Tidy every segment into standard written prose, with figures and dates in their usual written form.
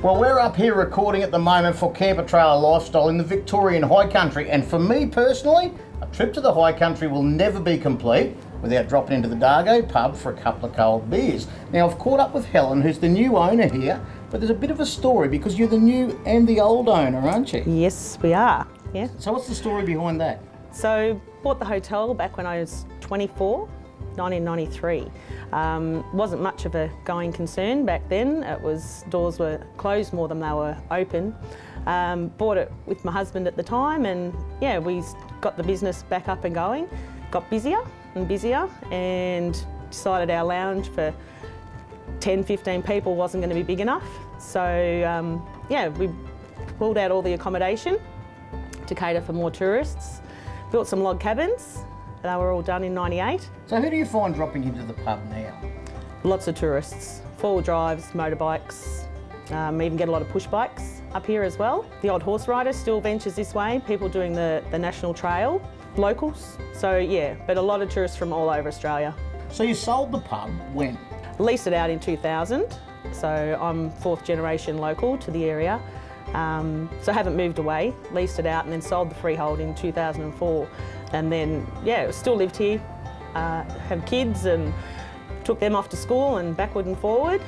Well, we're up here recording at the moment for Camper Trailer Lifestyle in the Victorian High Country, and for me personally, a trip to the High Country will never be complete without dropping into the Dargo pub for a couple of cold beers. Now, I've caught up with Helen, who's the new owner here, but there's a bit of a story because you're the new and the old owner, aren't you? Yes, we are, yeah. So what's the story behind that? So, bought the hotel back when I was 24. 1993. Wasn't much of a going concern back then. It was, doors were closed more than they were open. Bought it with my husband at the time, and yeah, we got the business back up and going. Got busier and busier, and decided our lounge for 10, 15 people wasn't going to be big enough. So yeah, we pulled out all the accommodation to cater for more tourists. Built some log cabins. They were all done in 98. So who do you find dropping into the pub now? Lots of tourists, four-wheel drives, motorbikes, even get a lot of push bikes up here as well. The odd horse rider still ventures this way, people doing the national trail, locals. So yeah, but a lot of tourists from all over Australia. So you sold the pub when? Leased it out in 2000, so I'm fourth generation local to the area. So haven't moved away, leased it out and then sold the freehold in 2004. And then, yeah, still lived here, have kids and took them off to school and backward and forward.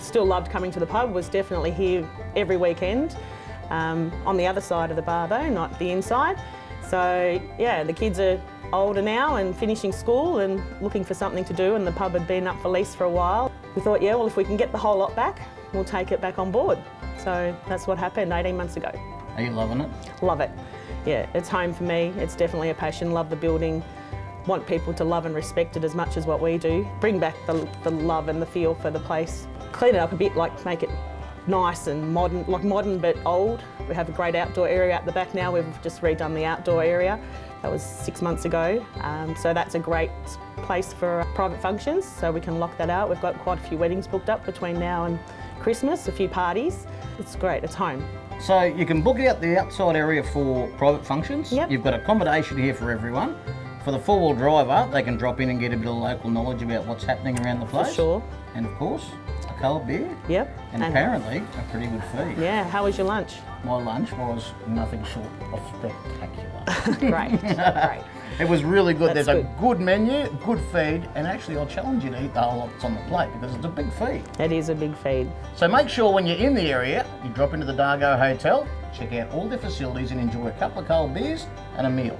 Still loved coming to the pub, was definitely here every weekend. On the other side of the bar though, not the inside. So, yeah, the kids are older now and finishing school and looking for something to do, and the pub had been up for lease for a while. We thought, yeah, well, if we can get the whole lot back, we'll take it back on board. So that's what happened 18 months ago. Are you loving it? Love it. Yeah, it's home for me. It's definitely a passion. Love the building. Want people to love and respect it as much as what we do. Bring back the love and the feel for the place. Clean it up a bit, like make it nice and modern, like modern but old. We have a great outdoor area out the back now. We've just redone the outdoor area. That was 6 months ago. So that's a great place for private functions. So we can lock that out. We've got quite a few weddings booked up between now and Christmas, a few parties. It's great, it's home. So you can book out the outside area for private functions. Yep. You've got accommodation here for everyone. For the four-wheel driver, they can drop in and get a bit of local knowledge about what's happening around the place. For sure. And of course, a cold beer. Yep. And apparently, a pretty good feed. Yeah, how was your lunch? My lunch was nothing short of spectacular. Great, great. It was really good. That's There's a good menu, good feed, and actually I'll challenge you to eat the whole lot that's on the plate because it's a big feed. It is a big feed. So make sure when you're in the area, you drop into the Dargo Hotel, check out all their facilities and enjoy a couple of cold beers and a meal.